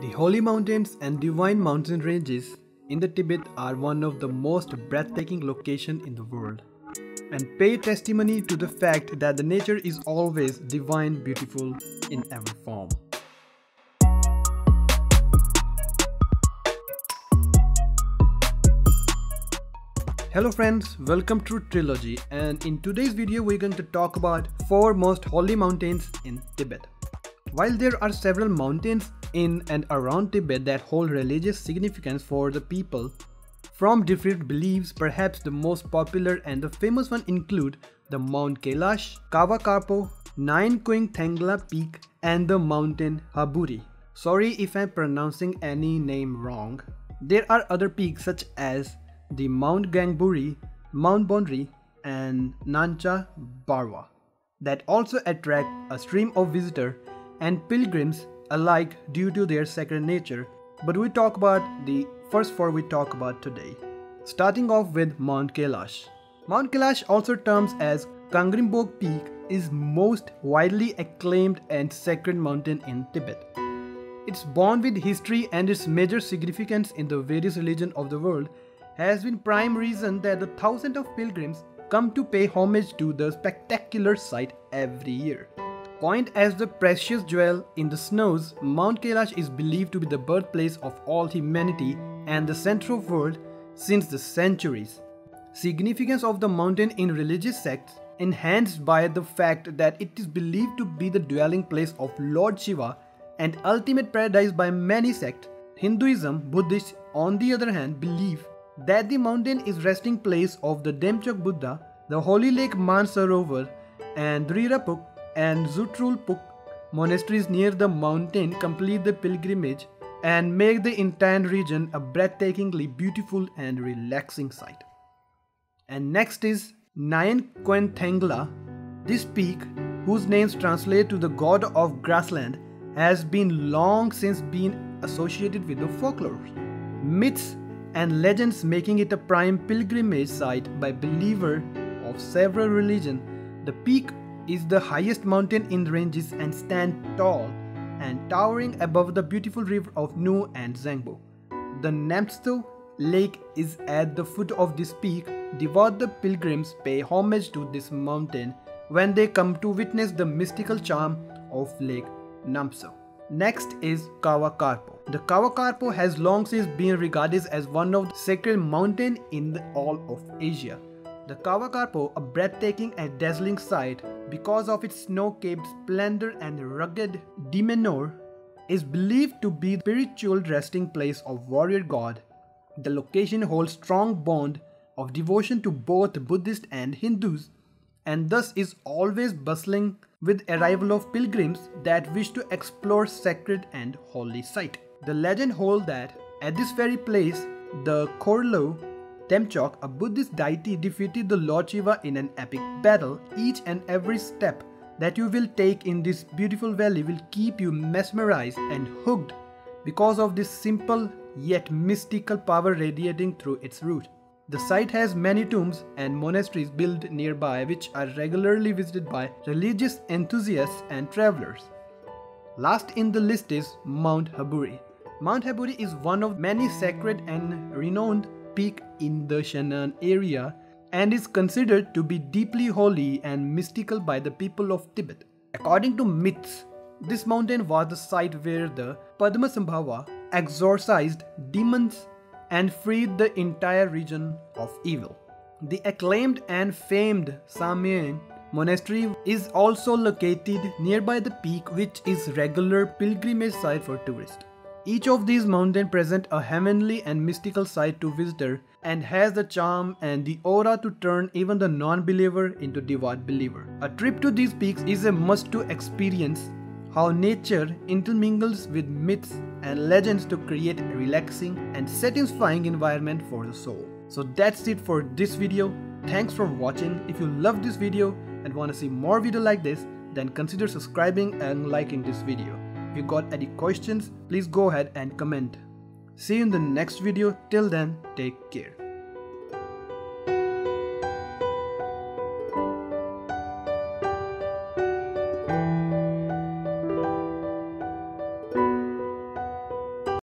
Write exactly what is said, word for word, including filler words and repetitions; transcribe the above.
The holy mountains and divine mountain ranges in the Tibet are one of the most breathtaking locations in the world, and pay testimony to the fact that the nature is always divine beautiful in every form. Hello friends, welcome to Trilogy, and in today's video we're going to talk about four most holy mountains in Tibet. While there are several mountains in and around Tibet that hold religious significance for the people from different beliefs, perhaps the most popular and the famous one include the Mount Kailash, Kawakarpo, Nyanqen Tangla Peak and the Mountain Haburi. Sorry if I'm pronouncing any name wrong. There are other peaks such as the Mount Gangburi, Mount Bonri and Nancha Barwa that also attract a stream of visitors and pilgrims alike due to their sacred nature, but we talk about the first four we talk about today. Starting off with Mount Kailash. Mount Kailash, also termed as Kangrimbog Peak, is most widely acclaimed and sacred mountain in Tibet. Its bond with history and its major significance in the various religions of the world has been prime reason that the thousands of pilgrims come to pay homage to the spectacular sight every year. Point as the precious jewel in the snows, Mount Kailash is believed to be the birthplace of all humanity and the center of the world since the centuries. Significance of the mountain in religious sects enhanced by the fact that it is believed to be the dwelling place of Lord Shiva and ultimate paradise by many sects. Hinduism, Buddhists on the other hand believe that the mountain is resting place of the Temchok Buddha, the holy lake Mansarovar and Drirapuk and Zutrul Puk monasteries near the mountain complete the pilgrimage and make the entire region a breathtakingly beautiful and relaxing sight. And next is Nyanqen Tangla. This peak, whose names translate to the god of grassland, has been long since been associated with the folklore, myths and legends, making it a prime pilgrimage site by believers of several religions. The peak is the highest mountain in the ranges and stands tall and towering above the beautiful river of Nu and Zangbo. The Namtso Lake is at the foot of this peak. Devout the pilgrims pay homage to this mountain when they come to witness the mystical charm of Lake Namtso. Next is Kawakarpo. The Kawakarpo has long since been regarded as one of the sacred mountains in the all of Asia. The Kawakarpo, a breathtaking and dazzling sight because of its snow-capped splendor and rugged demeanor, is believed to be the spiritual resting place of warrior god. The location holds strong bond of devotion to both Buddhists and Hindus, and thus is always bustling with arrival of pilgrims that wish to explore sacred and holy site. The legend holds that at this very place, the Khorlo Temchok, a Buddhist deity, defeated the Lord Shiva in an epic battle. Each and every step that you will take in this beautiful valley will keep you mesmerized and hooked because of this simple yet mystical power radiating through its root. The site has many tombs and monasteries built nearby, which are regularly visited by religious enthusiasts and travelers. Last in the list is Mount Haburi. Mount Haburi is one of many sacred and renowned peaks in the Shannan area and is considered to be deeply holy and mystical by the people of Tibet. According to myths, this mountain was the site where the Padmasambhava exorcised demons and freed the entire region of evil. The acclaimed and famed Samye Monastery is also located nearby the peak, which is regular pilgrimage site for tourists. Each of these mountains present a heavenly and mystical sight to visitor and has the charm and the aura to turn even the non-believer into devout believer. A trip to these peaks is a must to experience how nature intermingles with myths and legends to create a relaxing and satisfying environment for the soul. So that's it for this video. Thanks for watching. If you love this video and want to see more videos like this, then consider subscribing and liking this video. If you got any questions, please go ahead and comment. See you in the next video. Till then, take care.